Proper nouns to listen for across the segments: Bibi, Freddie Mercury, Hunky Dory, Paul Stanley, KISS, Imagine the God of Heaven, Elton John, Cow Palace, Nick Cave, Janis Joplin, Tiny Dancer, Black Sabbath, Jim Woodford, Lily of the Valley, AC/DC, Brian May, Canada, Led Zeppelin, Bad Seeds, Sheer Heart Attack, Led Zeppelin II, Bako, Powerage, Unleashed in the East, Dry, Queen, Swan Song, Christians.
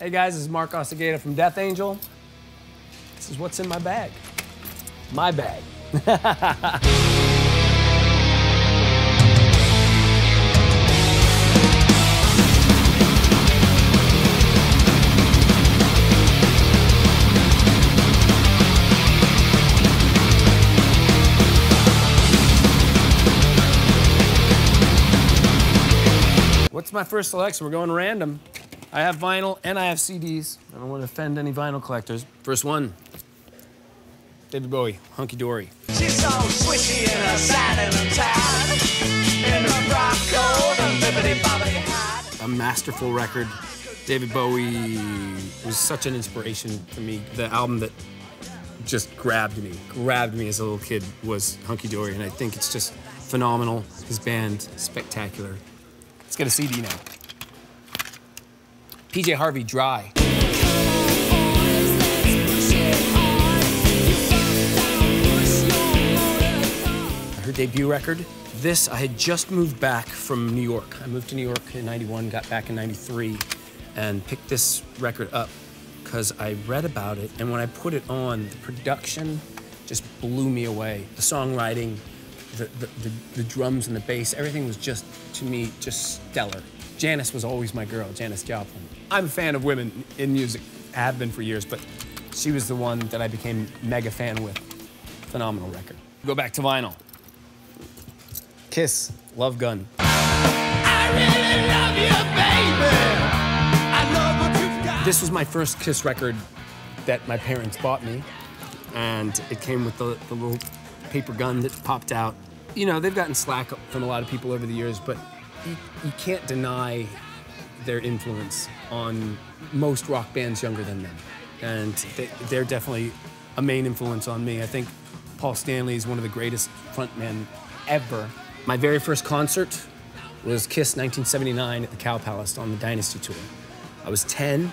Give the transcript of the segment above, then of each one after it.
Hey guys, this is Mark Osegueda from Death Angel. This is what's in my bag. My bag. What's my first selection? We're going random. I have vinyl and I have CDs. I don't want to offend any vinyl collectors. First one, David Bowie, Hunky Dory. She's so squishy and her sad and tired. In her rock coat and bibbidi-bobbidi hide. A masterful record. David Bowie was such an inspiration for me. The album that just grabbed me as a little kid was Hunky Dory, and I think it's just phenomenal. His band, spectacular. Let's get a CD now. P.J. Harvey, Dry. Her debut record. This, I had just moved back from New York. I moved to New York in 91, got back in 93, and picked this record up because I read about it, and when I put it on, the production just blew me away. The songwriting, the drums and the bass, everything was just, to me, just stellar. Janis was always my girl, Janis Joplin. I'm a fan of women in music, have been for years, but she was the one that I became mega fan with. Phenomenal record. Go back to vinyl. KISS, Love Gun. I really love you, baby. I know what you've got. This was my first KISS record that my parents bought me, and it came with the little paper gun that popped out. You know, they've gotten slack from a lot of people over the years, but you can't deny their influence on most rock bands younger than them. And they're definitely a main influence on me. I think Paul Stanley is one of the greatest frontmen ever. My very first concert was KISS 1979 at the Cow Palace on the Dynasty tour. I was 10,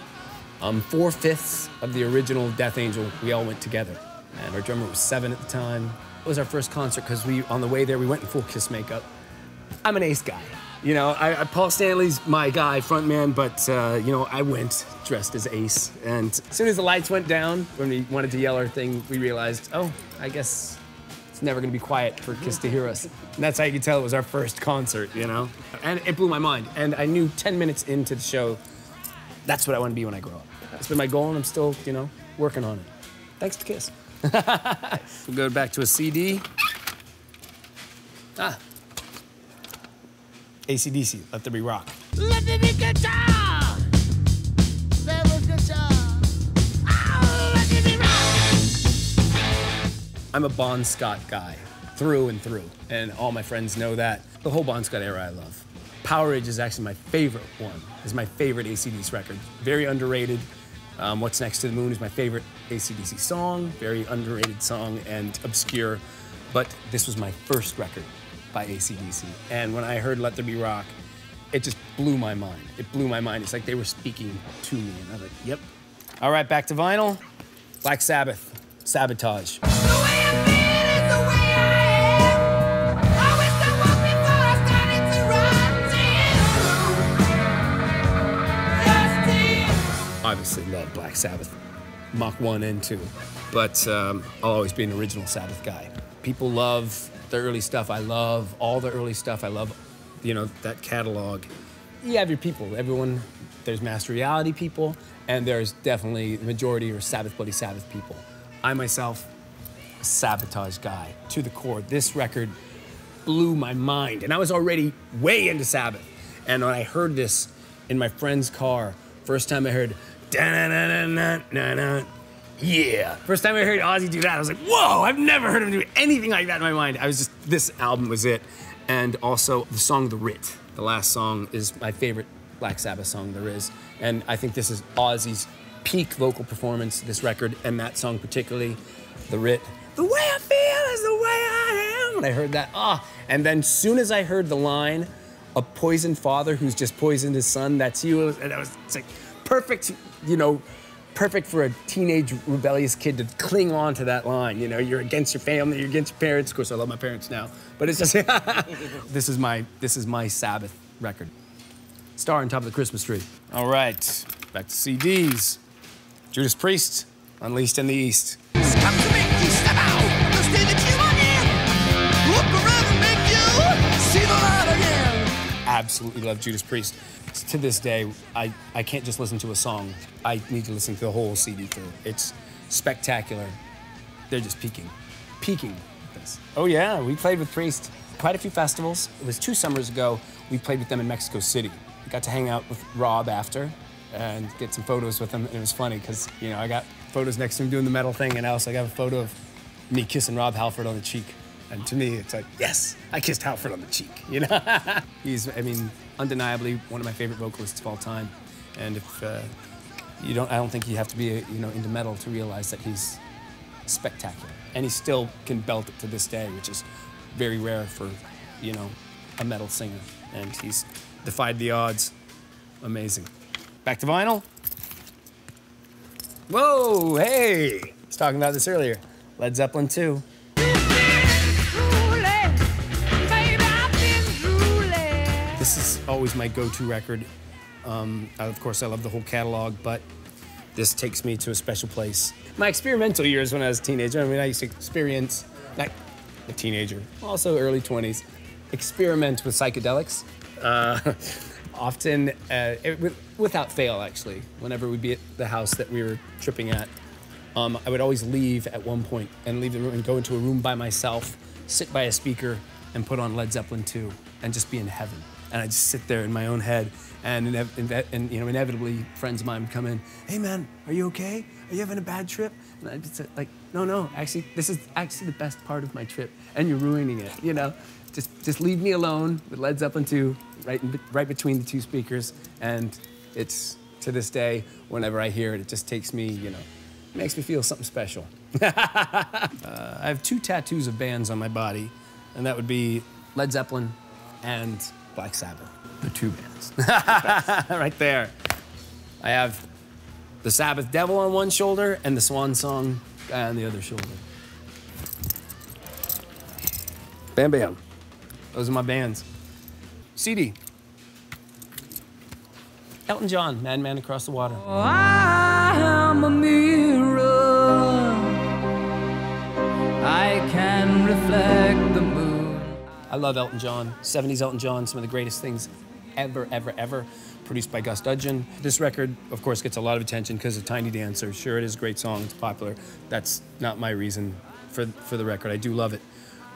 4/5 of the original Death Angel. We all went together. And our drummer was 7 at the time. It was our first concert because we, on the way there, we went in full KISS makeup. I'm an Ace guy. You know, Paul Stanley's my guy, frontman, but, you know, I went dressed as Ace. And as soon as the lights went down, when we wanted to yell our thing, we realized, oh, I guess it's never going to be quiet for KISS to hear us. And that's how you could tell it was our first concert, you know? And it blew my mind. And I knew 10 minutes into the show, that's what I want to be when I grow up. That's been my goal, and I'm still, you know, working on it. Thanks to KISS. We'll go back to a CD. Ah. AC/DC, Let There Be Rock. Let there be guitar! There was guitar. Oh, let there be rock! I'm a Bon Scott guy, through and through, and all my friends know that. The whole Bon Scott era I love. Powerage is actually my favorite one. It's my favorite AC/DC record. Very underrated. What's Next to the Moon is my favorite AC/DC song. Very underrated song and obscure, but this was my first record by AC/DC. And when I heard Let There Be Rock, it just blew my mind. It blew my mind. It's like they were speaking to me, and I was like, yep. All right, back to vinyl. Black Sabbath, Sabotage. The way I feel is the way I am. I wish I walked before I started to run to you. Just to you. Obviously love Black Sabbath, Mach 1 and 2, but I'll always be an original Sabbath guy. People love the early stuff. I love all the early stuff. I love, you know, that catalog. You have your people. Everyone, there's Master Reality people, and there's definitely the majority are Sabbath, Bloody Sabbath people. I myself, a Sabotage guy to the core. This record blew my mind, and I was already way into Sabbath. And when I heard this in my friend's car, first time I heard, da-na-na-na-na-na-na. Yeah. First time I heard Ozzy do that, I was like, whoa, I've never heard him do anything like that in my mind. I was just, this album was it. And also the song, The Writ, the last song is my favorite Black Sabbath song there is. And I think this is Ozzy's peak vocal performance, this record, and that song particularly, The Writ. The way I feel is the way I am. When I heard that, ah. And then soon as I heard the line, a poisoned father who's just poisoned his son, that's you. And I was, it's like perfect, you know, perfect for a teenage rebellious kid to cling on to that line. You know, you're against your family, you're against your parents. Of course, I love my parents now, but it's just this is my Sabbath record. Star on Top of the Christmas Tree. All right, Back to CDs. Judas Priest, Unleashed in the East. Come to make you step out, the state that you are in. Look around and make you see the light again. Absolutely love Judas Priest. To this day, I can't just listen to a song. I need to listen to the whole CD through. It's spectacular. They're just peaking. Peaking at this. Oh yeah, we played with Priest quite a few festivals. It was 2 summers ago. We played with them in Mexico City. We got to hang out with Rob after and get some photos with him. And it was funny because, you know, I got photos next to him doing the metal thing, and I also got a photo of me kissing Rob Halford on the cheek. And to me, it's like, yes, I kissed Halford on the cheek, you know? He's, I mean, undeniably one of my favorite vocalists of all time. And if you don't, I don't think you have to be, you know, into metal to realize that he's spectacular. And he still can belt it to this day, which is very rare for, you know, a metal singer. And he's defied the odds. Amazing. Back to vinyl. Whoa, hey! I was talking about this earlier. Led Zeppelin II. This is always my go-to record. Of course, I love the whole catalog, but this takes me to a special place. My experimental years when I was a teenager, I mean, I used to experience, like a teenager, also early 20s, experiment with psychedelics. Often, without fail, actually, whenever we'd be at the house that we were tripping at, I would always leave at one point and leave the room and go into a room by myself, sit by a speaker, and put on Led Zeppelin II and just be in heaven. And I'd just sit there in my own head, and you know, inevitably, friends of mine would come in, hey man, are you okay? Are you having a bad trip? And I'd just say, like, no, no, actually, this is actually the best part of my trip, and you're ruining it, you know? Just leave me alone with Led Zeppelin II, right between the 2 speakers, and it's, to this day, whenever I hear it, it just takes me, you know, makes me feel something special. I have 2 tattoos of bands on my body, and that would be Led Zeppelin and Black Sabbath. The 2 bands. Right there. I have the Sabbath Devil on 1 shoulder and the Swan Song guy on the other shoulder. Bam Bam. Those are my bands. CD. Elton John, Madman Across the Water. Oh, I am a mirror. I can reflect the moon. I love Elton John. 70s Elton John, some of the greatest things ever, ever, ever. Produced by Gus Dudgeon. This record, of course, gets a lot of attention because of Tiny Dancer. Sure, it is a great song, it's popular. That's not my reason for the record. I do love it.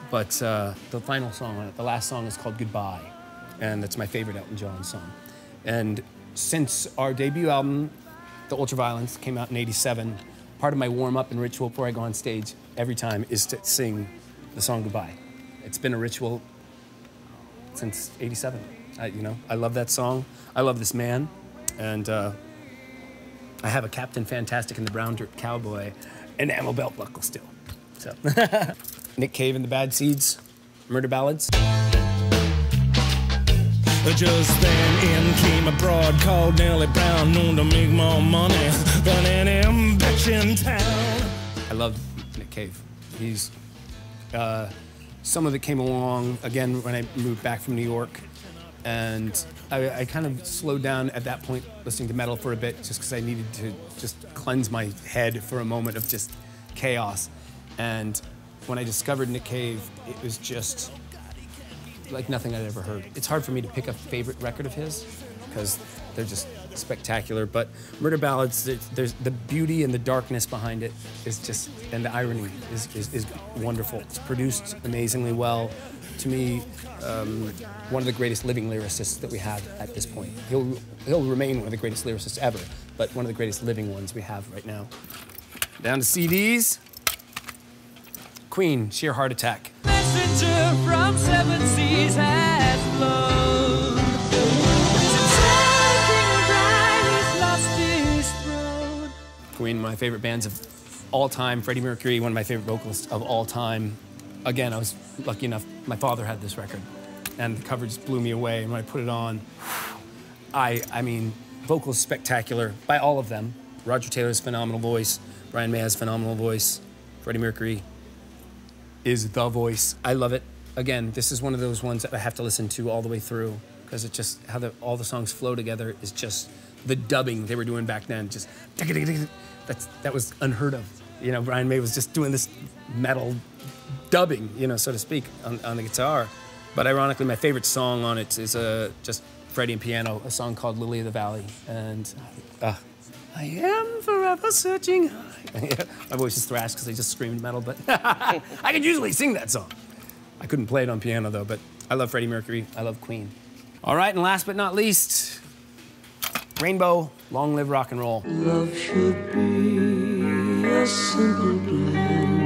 But the final song on it, the last song, is called Goodbye. And that's my favorite Elton John song. And since our debut album, The Ultraviolence, came out in '87, part of my warm-up and ritual before I go on stage every time is to sing the song Goodbye. It's been a ritual since '87. You know, I love that song. I love this man. And I have a Captain Fantastic and the Brown Dirt Cowboy enamel belt buckle still. So. Nick Cave and the Bad Seeds, Murder Ballads. Just then in came a broad called Nellie Brown, known to make more money than any bitch in town. I love Nick Cave. He's someone that came along, again, when I moved back from New York, and I kind of slowed down at that point listening to metal for a bit just because I needed to just cleanse my head for a moment of just chaos. And when I discovered Nick Cave, it was just like nothing I'd ever heard. It's hard for me to pick a favorite record of his because they're just spectacular, but Murder Ballads, there's the beauty and the darkness behind it is just, and the irony is wonderful. It's produced amazingly well. To me, one of the greatest living lyricists that we have at this point. He'll remain one of the greatest lyricists ever, but one of the greatest living ones we have right now. Down to CDs. Queen, Sheer Heart Attack. Messenger from 7 seas has flown. Queen, my favorite bands of all time. Freddie Mercury, one of my favorite vocalists of all time. Again, I was lucky enough, my father had this record, and the cover just blew me away, and when I put it on, I mean, vocals spectacular by all of them. Roger Taylor's phenomenal voice, Brian May has phenomenal voice, Freddie Mercury is the voice. I love it. Again, this is one of those ones that I have to listen to all the way through because it's just how all the songs flow together is just the dubbing they were doing back then, just that was unheard of. You know, Brian May was just doing this metal dubbing, you know, so to speak, on the guitar. But ironically, my favorite song on it is just Freddie and piano, a song called "Lily of the Valley," and I am forever searching. My voice is thrashed because I just screamed metal, but I could usually sing that song. I couldn't play it on piano though, but I love Freddie Mercury. I love Queen. All right, and last but not least, Rainbow, "Long Live Rock and Roll." Love should be a simple blend.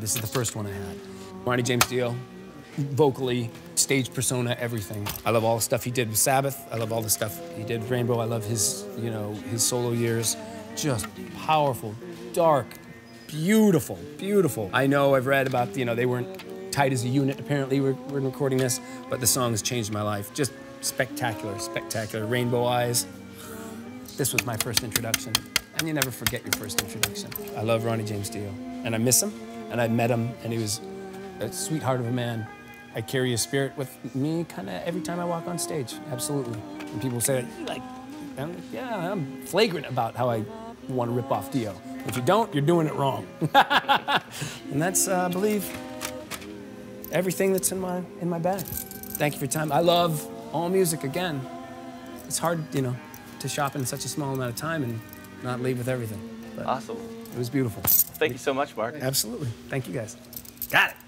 This is the first one I had. Ronnie James Dio, vocally, stage persona, everything. I love all the stuff he did with Sabbath. I love all the stuff he did with Rainbow. I love his, you know, his solo years. Just powerful, dark, beautiful, beautiful. I know I've read about, you know, they weren't tight as a unit, apparently, when recording this, but the song has changed my life. Just spectacular, spectacular. Rainbow Eyes. This was my first introduction, and you never forget your first introduction. I love Ronnie James Dio, and I miss him, and I met him, and he was a sweetheart of a man. I carry his spirit with me kind of every time I walk on stage, absolutely. And people say, like, yeah, I'm flagrant about how I want to rip off Dio. If you don't, you're doing it wrong. And that's, I believe, everything that's in my bag. Thank you for your time. I love all music again. It's hard, you know, to shop in such a small amount of time and not leave with everything. But awesome. It was beautiful. Thank you so much, Mark. Absolutely. Thank you guys. Got it.